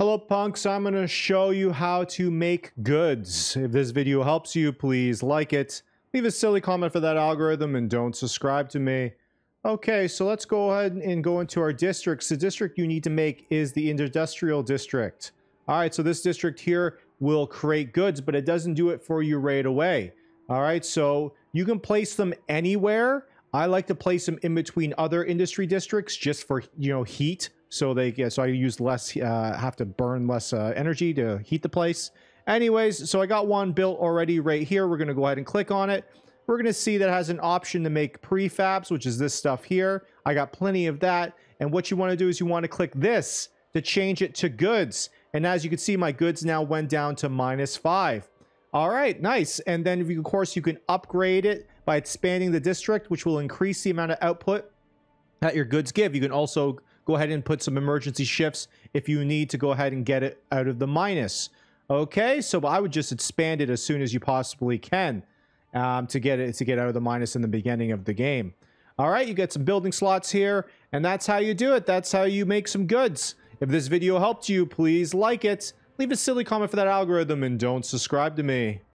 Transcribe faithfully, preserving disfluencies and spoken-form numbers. Hello punks, I'm going to show you how to make goods. If this video helps you, please like it. Leave a silly comment for that algorithm and don't subscribe to me. Okay, so let's go ahead and go into our districts. The district you need to make is the industrial district. Alright, so this district here will create goods, but it doesn't do it for you right away. Alright, so you can place them anywhere. I like to place them in between other industry districts just for, you know, heat. So they get, so I use less, uh, have to burn less uh, energy to heat the place. Anyways, so I got one built already right here. We're going to go ahead and click on it. We're going to see that it has an option to make prefabs, which is this stuff here. I got plenty of that. And what you want to do is you want to click this to change it to goods. And as you can see, my goods now went down to minus five. All right, nice. And then of course you can upgrade it by expanding the district, which will increase the amount of output that your goods give. You can also go ahead and put some emergency shifts if you need to go ahead and get it out of the minus. Okay, so I would just expand it as soon as you possibly can um, to get it to get out of the minus in the beginning of the game. All right, you get some building slots here, and that's how you do it. That's how you make some goods. If this video helped you, please like it. Leave a silly comment for that algorithm and don't subscribe to me.